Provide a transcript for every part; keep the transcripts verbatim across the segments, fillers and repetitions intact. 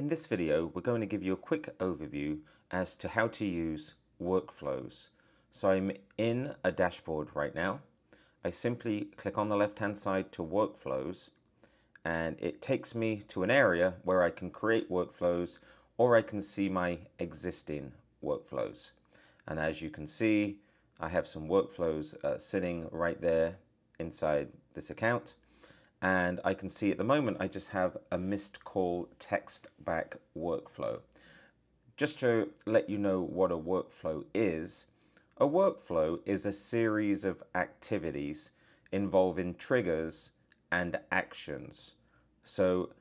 In this video, we're going to give you a quick overview as to how to use workflows. So I'm in a dashboard right now. I simply click on the left-hand side to workflows, and it takes me to an area where I can create workflows, or I can see my existing workflows. And as you can see, I have some workflows uh, sitting right there inside this account. And I can see at the moment, I just have a missed call text back workflow. Just to let you know what a workflow is, a workflow is a series of activities involving triggers and actions. So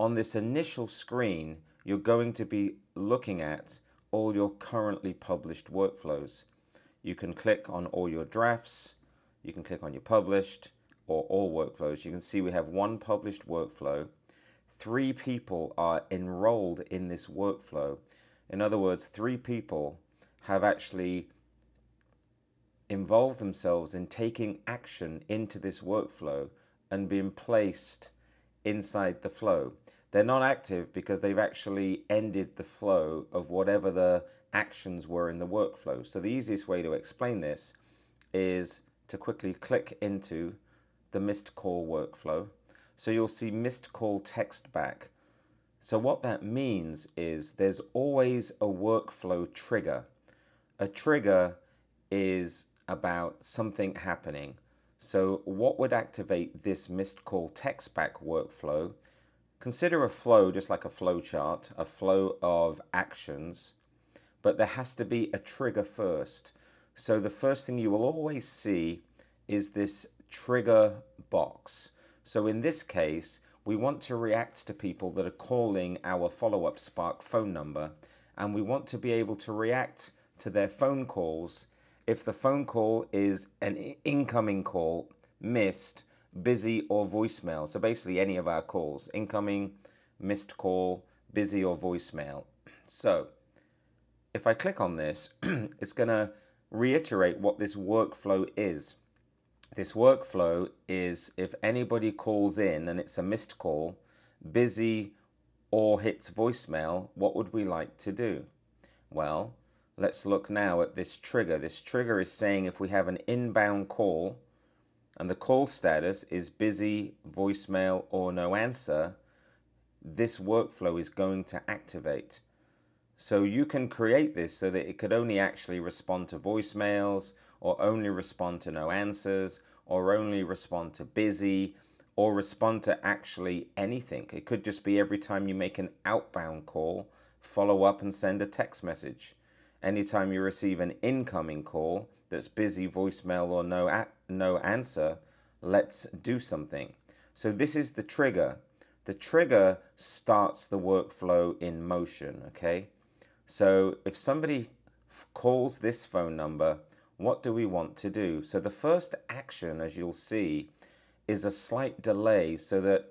on this initial screen, you're going to be looking at all your currently published workflows. You can click on all your drafts, you can click on your published or all workflows. You can see we have one published workflow. Three people are enrolled in this workflow. In other words, three people have actually involve themselves in taking action into this workflow and being placed inside the flow. They're not active because they've actually ended the flow of whatever the actions were in the workflow. So the easiest way to explain this is to quickly click into the missed call workflow. So you'll see missed call text back. So what that means is there's always a workflow trigger. A trigger is about something happening. So what would activate this missed call text back workflow? Consider a flow just like a flow chart, a flow of actions, but there has to be a trigger first. So the first thing you will always see is this trigger box. So in this case, we want to react to people that are calling our Follow Up Spark phone number, and we want to be able to react to their phone calls if the phone call is an incoming call, missed, busy, or voicemail. So basically any of our calls, incoming, missed call, busy, or voicemail. So if I click on this, it's gonna reiterate what this workflow is. This workflow is if anybody calls in and it's a missed call, busy, or hits voicemail, what would we like to do? Well, let's look now at this trigger. This trigger is saying if we have an inbound call and the call status is busy, voicemail, or no answer, this workflow is going to activate. So you can create this so that it could only actually respond to voicemails, or only respond to no answers, or only respond to busy, or respond to actually anything. It could just be every time you make an outbound call, follow up and send a text message. Anytime you receive an incoming call that's busy, voicemail, or no, no answer, let's do something. So this is the trigger. The trigger starts the workflow in motion, okay? So if somebody calls this phone number, what do we want to do? So the first action, as you'll see, is a slight delay so that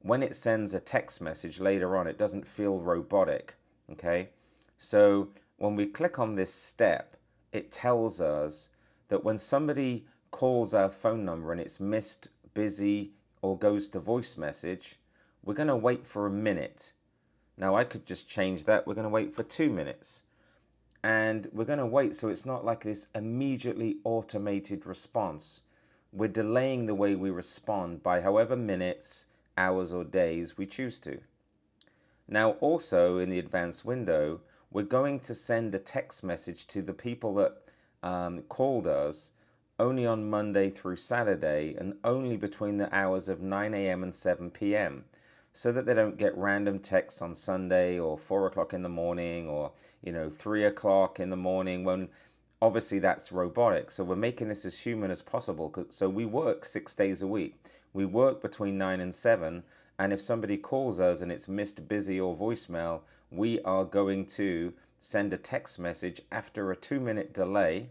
when it sends a text message later on, it doesn't feel robotic, okay? So when we click on this step, it tells us that when somebody calls our phone number and it's missed, busy, or goes to voice message, we're going to wait for a minute. Now I could just change that. We're going to wait for two minutes. And we're going to wait so it's not like this immediately automated response. We're delaying the way we respond by however minutes, hours, or days we choose to. Now also in the advanced window, we're going to send a text message to the people that um, called us only on Monday through Saturday and only between the hours of nine A M and seven P M so that they don't get random texts on Sunday or four o'clock in the morning or, you know, three o'clock in the morning when obviously that's robotic. So we're making this as human as possible. So we work six days a week. We work between nine and seven. And if somebody calls us and it's missed, busy, or voicemail, we are going to send a text message after a two minute delay.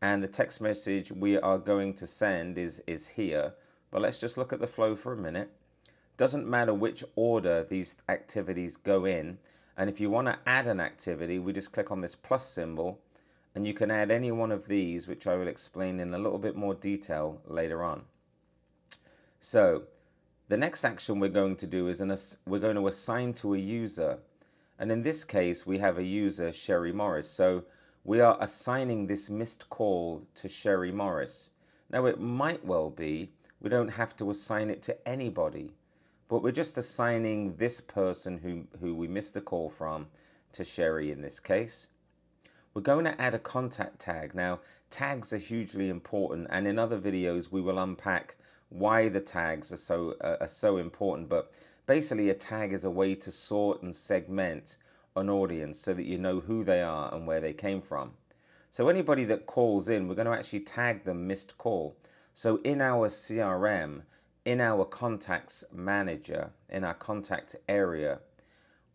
And the text message we are going to send is, is here. But let's just look at the flow for a minute. Doesn't matter which order these activities go in. And if you want to add an activity, we just click on this plus symbol and you can add any one of these, which I will explain in a little bit more detail later on. So The next action we're going to do is an ass we're going to assign to a user. And in this case, we have a user, Sherry Morris. So we are assigning this missed call to Sherry Morris. Now, it might well be we don't have to assign it to anybody, but we're just assigning this person who, who we missed the call from to Sherry in this case. We're going to add a contact tag. Now, tags are hugely important, and in other videos we will unpack why the tags are so, uh, are so important, but basically a tag is a way to sort and segment an audience so that you know who they are and where they came from. So anybody that calls in, we're going to actually tag them missed call. So in our C R M, in our contacts manager, in our contact area,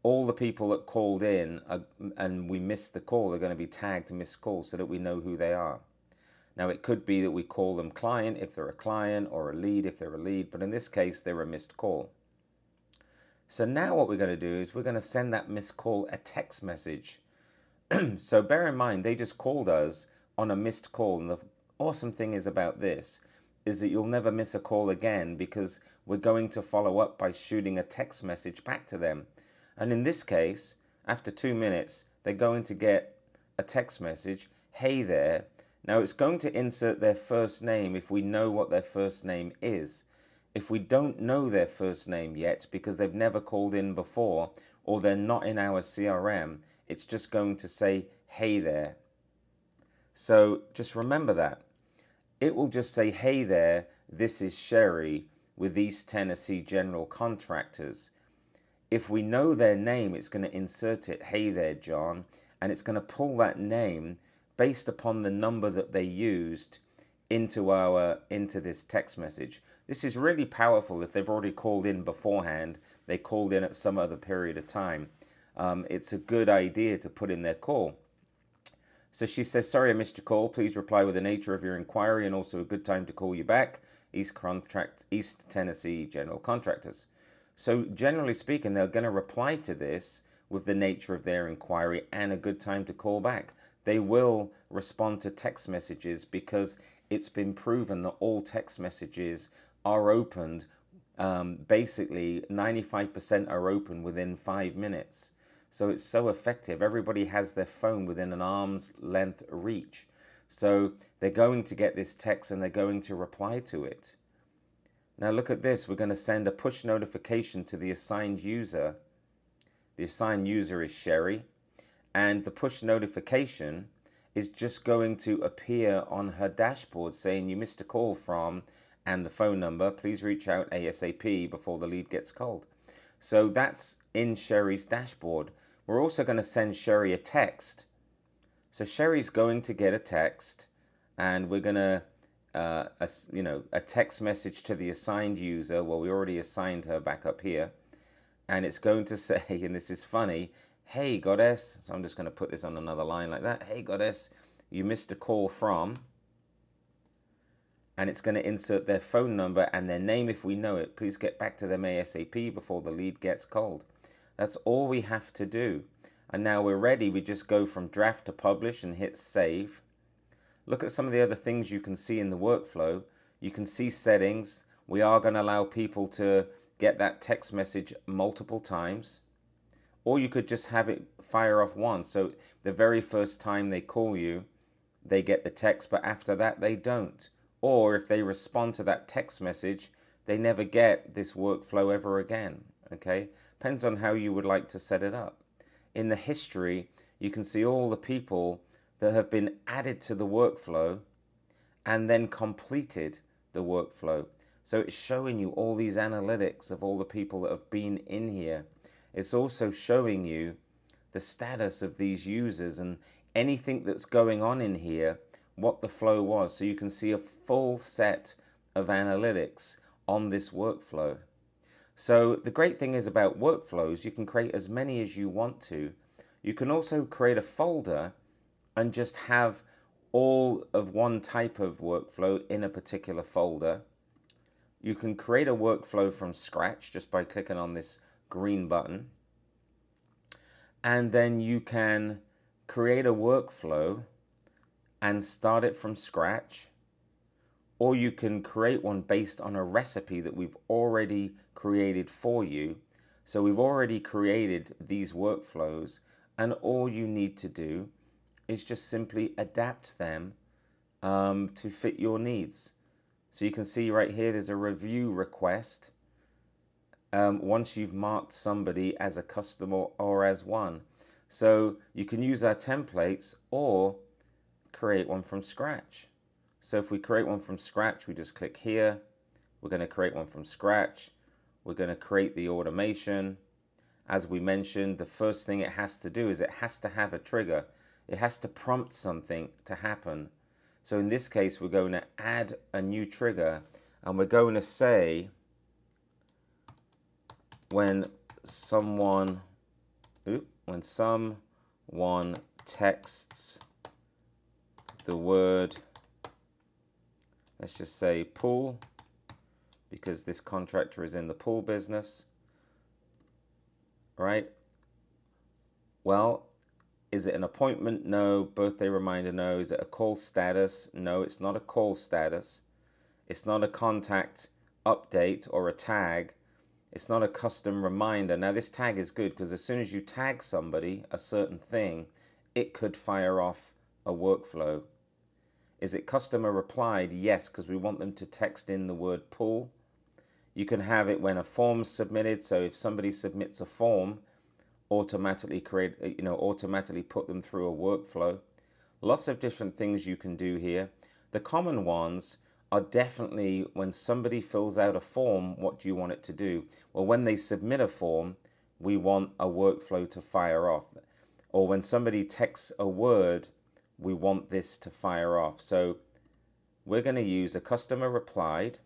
all the people that called in are, and we missed the call, are going to be tagged missed call so that we know who they are. Now, it could be that we call them client if they're a client, or a lead if they're a lead, but in this case they're a missed call. So now what we're going to do is we're going to send that missed call a text message. So bear in mind, they just called us on a missed call, and the awesome thing is about this is that you'll never miss a call again, because we're going to follow up by shooting a text message back to them. And in this case, after two minutes, they're going to get a text message, "Hey there." Now, it's going to insert their first name if we know what their first name is. If we don't know their first name yet because they've never called in before or they're not in our C R M, it's just going to say, "Hey there." So just remember that. It will just say, "Hey there, this is Sherry with East Tennessee General Contractors." If we know their name, it's going to insert it, "Hey there, John," and it's going to pull that name based upon the number that they used into our into this text message. This is really powerful. If they've already called in beforehand, they called in at some other period of time, um, it's a good idea to put in their call. So she says, "Sorry I missed your call. Please reply with the nature of your inquiry and also a good time to call you back. East Contract, East Tennessee General Contractors." So generally speaking, they're going to reply to this with the nature of their inquiry and a good time to call back. They will respond to text messages because it's been proven that all text messages are opened. Um, basically, ninety-five percent are open within five minutes. So it's so effective. Everybody has their phone within an arm's length reach. So they're going to get this text and they're going to reply to it. Now look at this. We're going to send a push notification to the assigned user. The assigned user is Sherry. And the push notification is just going to appear on her dashboard saying, "You missed a call from," and the phone number, "Please reach out ASAP before the lead gets cold." So that's in Sherry's dashboard. We're also going to send Sherry a text. So Sherry's going to get a text, and we're going to, uh, a, you know, a text message to the assigned user. Well, we already assigned her back up here. And it's going to say, and this is funny, "Hey goddess," so I'm just going to put this on another line like that, "Hey goddess, you missed a call from," and it's going to insert their phone number and their name if we know it. "Please get back to them ASAP before the lead gets cold." That's all we have to do. And now we're ready. We just go from draft to publish and hit save. Look at some of the other things you can see in the workflow. You can see settings. We are going to allow people to get that text message multiple times. Or you could just have it fire off once. So the very first time they call you, they get the text, but after that they don't. Or if they respond to that text message, they never get this workflow ever again. Okay? Depends on how you would like to set it up. In the history, you can see all the people that have been added to the workflow and then completed the workflow. So it's showing you all these analytics of all the people that have been in here. It's also showing you the status of these users and anything that's going on in here, what the flow was. So you can see a full set of analytics on this workflow. So the great thing is about workflows, you can create as many as you want to. You can also create a folder and just have all of one type of workflow in a particular folder. You can create a workflow from scratch just by clicking on this green button, and then you can create a workflow and start it from scratch, or you can create one based on a recipe that we've already created for you. So we've already created these workflows, and all you need to do is just simply adapt them um, to fit your needs. So you can see right here, there's a review request. Um, once you've marked somebody as a customer or as one. So you can use our templates or create one from scratch. So if we create one from scratch, we just click here. We're going to create one from scratch. We're going to create the automation. As we mentioned, the first thing it has to do is it has to have a trigger. It has to prompt something to happen. So in this case, we're going to add a new trigger, and we're going to say, when someone, oops, when someone texts the word, let's just say pool, because this contractor is in the pool business, right? Well, is it an appointment? No. Birthday reminder? No. Is it a call status? No, it's not a call status. It's not a contact update or a tag. It's not a custom reminder. Now this tag is good because as soon as you tag somebody a certain thing, it could fire off a workflow. Is it customer replied? Yes, because we want them to text in the word pool. You can have it when a form's submitted. So if somebody submits a form, automatically create, you know, automatically put them through a workflow. Lots of different things you can do here. The common ones are definitely when somebody fills out a form, what do you want it to do? Well, when they submit a form, we want a workflow to fire off. Or when somebody texts a word, we want this to fire off. So we're going to use a customer replied,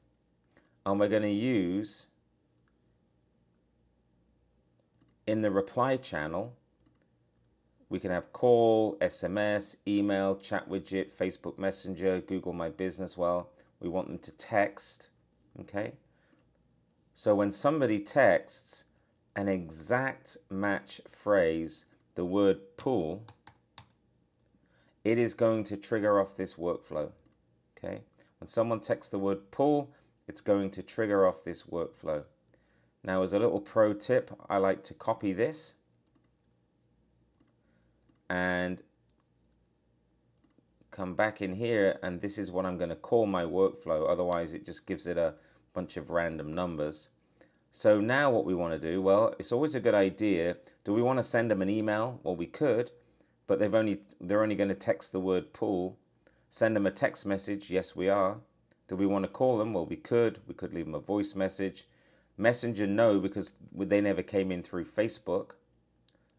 and we're going to use in the reply channel, we can have call, S M S, email, chat widget, Facebook Messenger, Google My Business. Well, we want them to text, okay? So when somebody texts an exact match phrase, the word pool, it is going to trigger off this workflow, okay? When someone texts the word pool, it's going to trigger off this workflow. Now, as a little pro tip, I like to copy this and come back in here, and this is what I'm going to call my workflow. Otherwise, it just gives it a bunch of random numbers. So now what we want to do, well, it's always a good idea. Do we want to send them an email? Well, we could, but they've only, they're only going to text the word pool. Send them a text message. Yes, we are. Do we want to call them? Well, we could. We could leave them a voice message. Messenger, no, because they never came in through Facebook.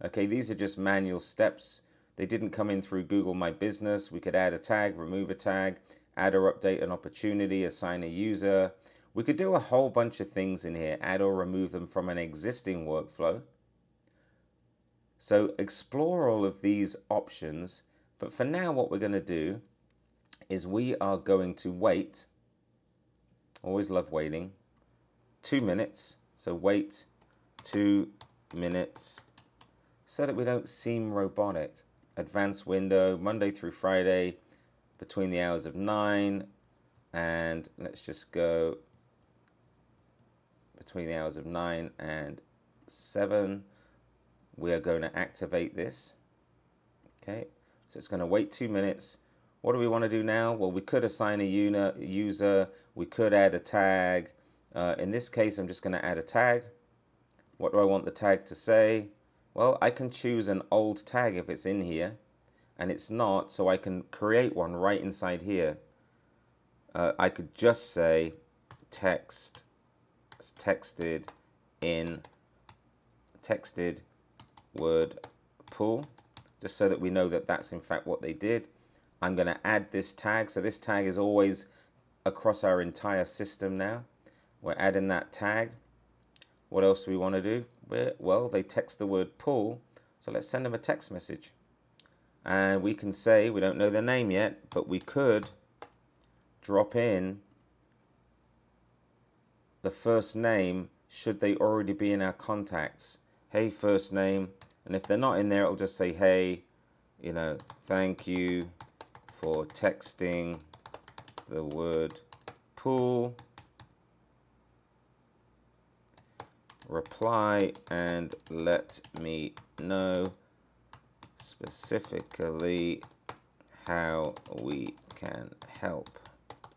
Okay, these are just manual steps. They didn't come in through Google My Business. We could add a tag, remove a tag, add or update an opportunity, assign a user. We could do a whole bunch of things in here, add or remove them from an existing workflow. So explore all of these options. But for now, what we're going to do is we are going to wait. Always love waiting. Two minutes. So wait two minutes so that we don't seem robotic. Advanced window, Monday through Friday, between the hours of nine and, let's just go between the hours of nine and seven. We are going to activate this. Okay, so it's going to wait two minutes. What do we want to do now? Well, we could assign a user, we could add a tag. Uh, in this case, I'm just going to add a tag. What do I want the tag to say? Well, I can choose an old tag if it's in here, and it's not, so I can create one right inside here. Uh, I could just say text, texted in, texted word pool, just so that we know that that's in fact what they did. I'm going to add this tag, so this tag is always across our entire system now. We're adding that tag. What else do we want to do? Well, they text the word pool, so let's send them a text message. And we can say, we don't know their name yet, but we could drop in the first name should they already be in our contacts. Hey, first name. And if they're not in there, it'll just say, hey, you know, thank you for texting the word pull, reply, and let me know specifically how we can help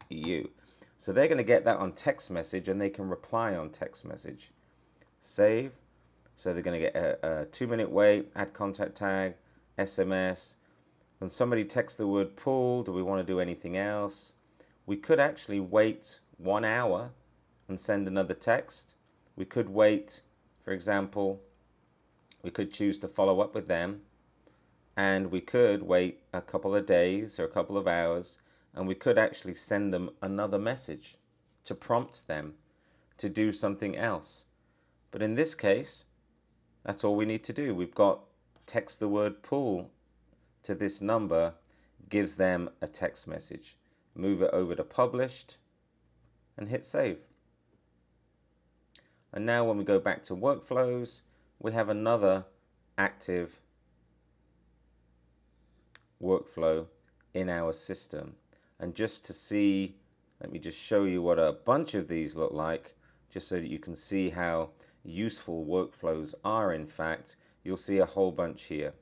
you. So they're going to get that on text message, and they can reply on text message. Save. So they're going to get a, a two-minute wait, add contact tag, S M S. When somebody texts the word pull, do we want to do anything else? We could actually wait one hour and send another text. We could wait, for example, we could choose to follow up with them, and we could wait a couple of days or a couple of hours, and we could actually send them another message to prompt them to do something else. But in this case, that's all we need to do. We've got text the word pull to this number, gives them a text message. Move it over to published and hit save. And now when we go back to workflows, we have another active workflow in our system. And just to see, let me just show you what a bunch of these look like, just so that you can see how useful workflows are. In fact, you'll see a whole bunch here.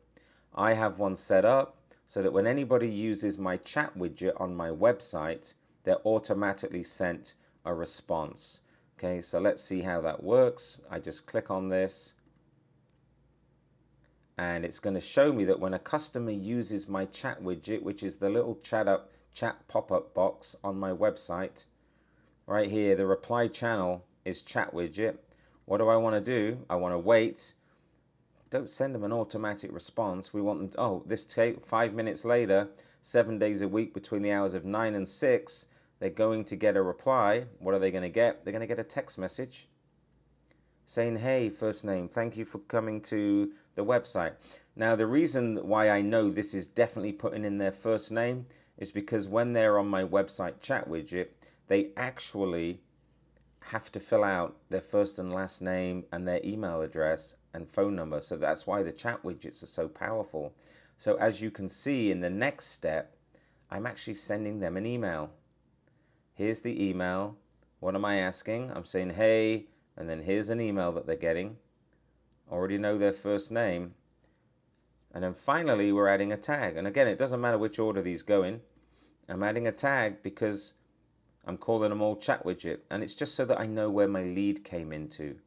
I have one set up so that when anybody uses my chat widget on my website, they're automatically sent a response. Okay, so let's see how that works. I just click on this, and it's going to show me that when a customer uses my chat widget, which is the little chat up chat pop-up box on my website, right here, the reply channel is chat widget. What do I want to do? I want to wait. Don't send them an automatic response. We want them to, oh, this take five minutes later, seven days a week between the hours of nine and six, they're going to get a reply. What are they going to get? They're going to get a text message saying, hey, first name, thank you for coming to the website. Now, the reason why I know this is definitely putting in their first name is because when they're on my website chat widget, they actually have to fill out their first and last name and their email address and phone number. So that's why the chat widgets are so powerful. So as you can see in the next step, I'm actually sending them an email. Here's the email. What am I asking? I'm saying, hey, and then here's an email that they're getting. Already know their first name. And then finally, we're adding a tag. And again, it doesn't matter which order these go in. I'm adding a tag because I'm calling them all chat widget. And it's just so that I know where my lead came into.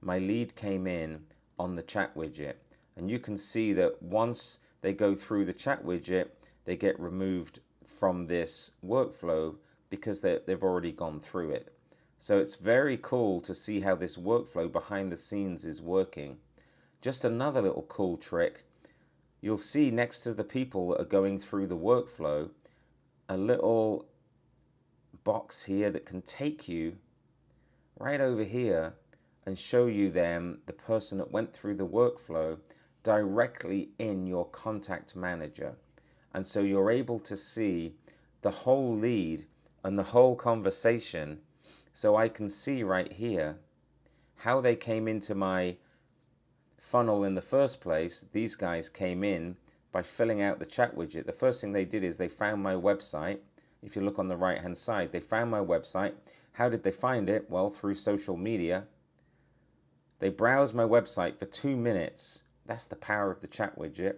My lead came in on the chat widget. And you can see that once they go through the chat widget, they get removed from this workflow because they've already gone through it. So it's very cool to see how this workflow behind the scenes is working. Just another little cool trick. You'll see next to the people that are going through the workflow, a little box here that can take you right over here and show you them, the person that went through the workflow, directly in your contact manager. And so you're able to see the whole lead and the whole conversation. So I can see right here how they came into my funnel in the first place. These guys came in by filling out the chat widget. The first thing they did is they found my website. If you look on the right hand side, they found my website. How did they find it? Well, through social media. They browsed my website for two minutes. That's the power of the chat widget.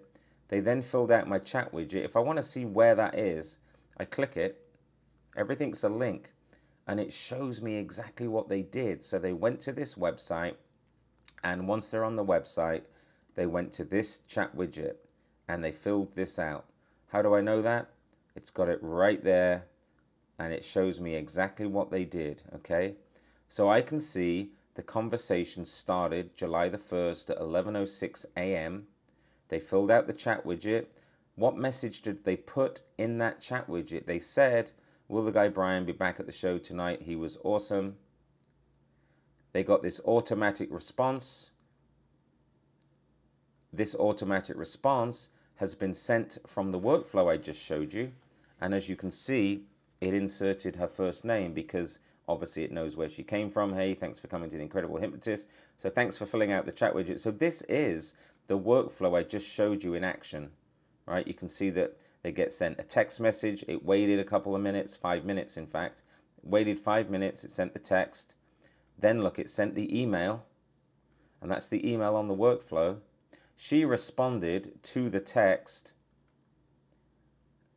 They then filled out my chat widget. If I want to see where that is, I click it. Everything's a link, and it shows me exactly what they did. So they went to this website, and once they're on the website, they went to this chat widget and they filled this out. How do I know that? It's got it right there, and it shows me exactly what they did. Okay, so I can see the conversation started July the first at eleven oh six a m They filled out the chat widget. What message did they put in that chat widget? They said, will the guy Brian be back at the show tonight? He was awesome. They got this automatic response. This automatic response has been sent from the workflow I just showed you. And as you can see, it inserted her first name because obviously it knows where she came from. Hey, thanks for coming to the Incredible Hypnotist. So thanks for filling out the chat widget. So this is the workflow I just showed you in action, right? You can see that they get sent a text message. It waited a couple of minutes, five minutes in fact, waited five minutes, it sent the text. Then look, it sent the email, and that's the email on the workflow. She responded to the text.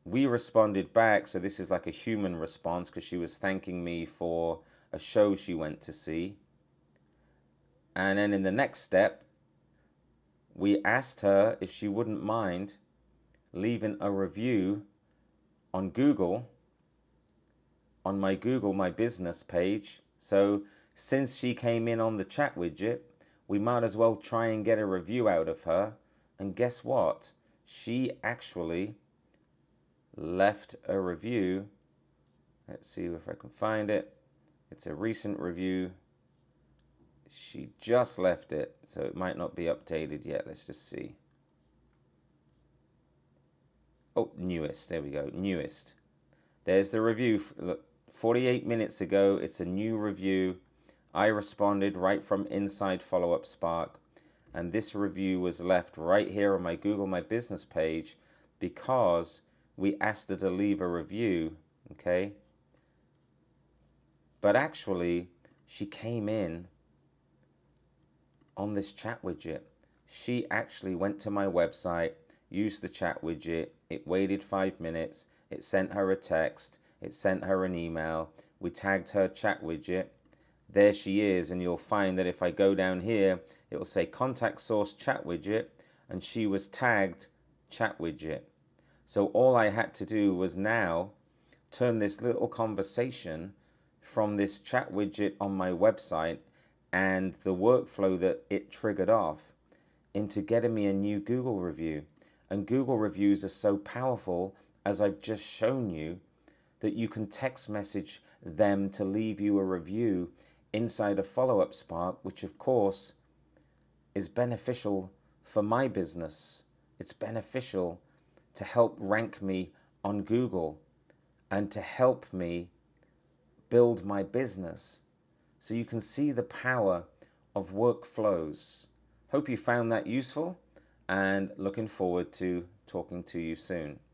We responded back, so this is like a human response because she was thanking me for a show she went to see. And then in the next step, we asked her if she wouldn't mind leaving a review on Google, on my Google My Business page. So since she came in on the chat widget, we might as well try and get a review out of her. And guess what? She actually left a review. Let's see if I can find it. It's a recent review. She just left it, so it might not be updated yet. Let's just see. Oh, newest. There we go. Newest. There's the review. Look, forty-eight minutes ago, it's a new review. I responded right from inside Follow Up Spark, and this review was left right here on my Google My Business page because we asked her to leave a review, okay? But actually, she came in on this chat widget. She actually went to my website, used the chat widget, it waited five minutes, it sent her a text, it sent her an email, we tagged her chat widget. There she is, and you'll find that if I go down here, it will say contact source chat widget, and she was tagged chat widget. So all I had to do was now turn this little conversation from this chat widget on my website and the workflow that it triggered off into getting me a new Google review. And Google reviews are so powerful, as I've just shown you, that you can text message them to leave you a review inside a Follow-Up Spark, which of course is beneficial for my business. It's beneficial to help rank me on Google and to help me build my business. So you can see the power of workflows. Hope you found that useful, and looking forward to talking to you soon.